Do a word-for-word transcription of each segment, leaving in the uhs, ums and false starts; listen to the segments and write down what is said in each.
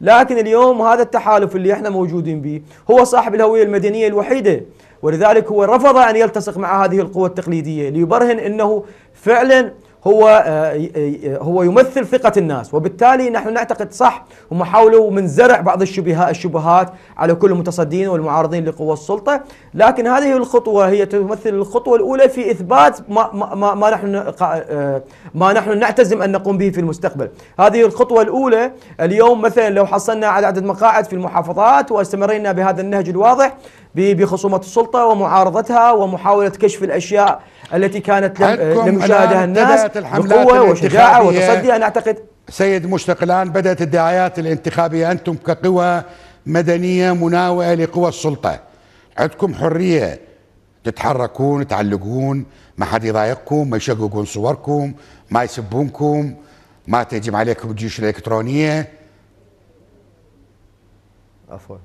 لكن اليوم هذا التحالف اللي احنا موجودين به هو صاحب الهوية المدنية الوحيدة، ولذلك هو رفض أن يلتصق مع هذه القوة التقليدية ليبرهن أنه فعلا هو هو يمثل ثقة الناس، وبالتالي نحن نعتقد صح هم حاولوا من زرع بعض الشبهات على كل المتصدين والمعارضين لقوى السلطة، لكن هذه الخطوة هي تمثل الخطوة الأولى في إثبات ما ما ما نحن ما نحن نعتزم أن نقوم به في المستقبل. هذه الخطوة الأولى اليوم مثلا لو حصلنا على عدد مقاعد في المحافظات واستمرينا بهذا النهج الواضح بخصومة السلطة ومعارضتها ومحاولة كشف الأشياء التي كانت لم يشاهدها الناس بقوة وشجاعة وتصدي، أنا أعتقد سيد مشتاق الآن بدأت الدعايات الانتخابية، أنتم كقوى مدنية مناوئة لقوى السلطة عندكم حرية تتحركون تعلقون، ما حد يضايقكم، ما يشققون صوركم، ما يسبونكم، ما تهجم عليكم الجيوش الإلكترونية. عفوا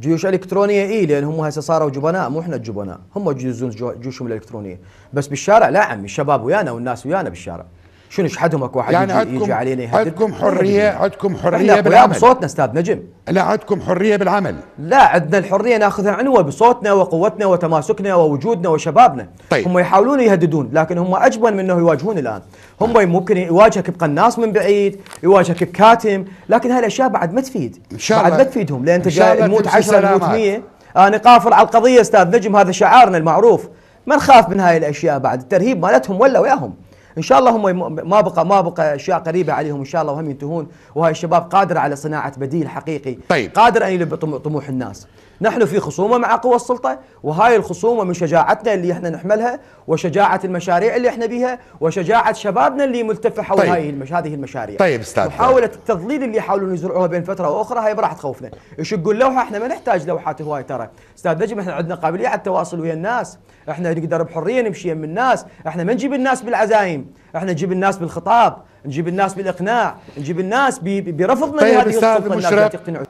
جيوش الكترونيه اي، لان هم هسه صاروا جبناء، مو احنا الجبناء، هم يجوزون جيوشهم الالكترونيه، بس بالشارع لا عمي، الشباب ويانا والناس ويانا بالشارع، شنو شحدهم اكو واحد يعني يجي, يجي علينا يهدد؟ عندكم حريه، عندكم حريه بالعمل بصوتنا استاذ نجم. لا عندكم حريه بالعمل، لا عندنا الحريه ناخذها عنوه بصوتنا وقوتنا وتماسكنا ووجودنا وشبابنا. طيب. هم يحاولون يهددون لكن هم اجبن من انه يواجهون الان، هم ممكن يواجهك بقناص من بعيد، يواجهك بكاتم، لكن هالاشياء بعد ما تفيد، ان شاء الله بعد ما تفيدهم، لان انت تموت عشرة تموت مية. انا قافل على القضيه استاذ نجم، هذا شعارنا المعروف، ما نخاف من هاي الاشياء بعد، الترهيب مالتهم ولا وياهم. إن شاء الله هم ما بقى ما بقى أشياء قريبة عليهم إن شاء الله، وهم ينتهون، وهاي الشباب قادر على صناعة بديل حقيقي. طيب. قادر أن يلبي طموح الناس. نحن في خصومة مع قوى السلطة، وهاي الخصومة من شجاعتنا اللي احنا نحملها، وشجاعة المشاريع اللي احنا بيها، وشجاعة شبابنا اللي ملتفة حول طيب. هاي المش... هذه المشاريع. طيب استاذ، محاولة التضليل اللي يحاولون يزرعوها بين فترة وأخرى هاي ما راح تخوفنا، يشقوا اللوحة، احنا ما نحتاج لوحات هواي ترى، استاذ نجم احنا عندنا قابلية على التواصل ويا الناس، احنا نقدر بحرية نمشي من الناس، احنا ما نجيب الناس بالعزايم، احنا نجيب الناس بالخطاب، نجيب الناس بالإقناع، نجيب الناس ب... برفضنا طيب لهذه السلطة الناس لا تقتنع.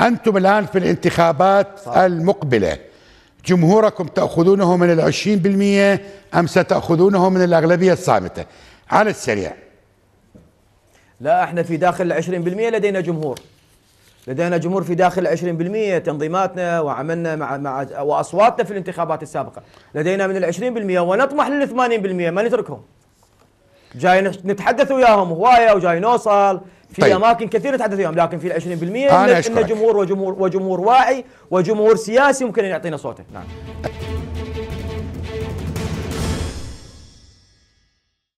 أنتم الآن في الانتخابات صح. المقبلة جمهوركم تأخذونه من العشرين بالمئة أم ستأخذونه من الأغلبية الصامتة على السريع؟ لا احنا في داخل العشرين بالمئة لدينا جمهور، لدينا جمهور في داخل العشرين بالمئة، تنظيماتنا وعملنا مع, مع وأصواتنا في الانتخابات السابقة لدينا من العشرين بالمئة، ونطمح للثمانين بالمئة، ما نتركهم، جاي نتحدث وياهم هواية وجاي نوصل في طيب. اماكن كثير نتحدث وياهم، لكن في العشرين بالمئة عندنا جمهور وجمهور وجمهور واعي وجمهور سياسي ممكن ان يعطينا صوته. نعم.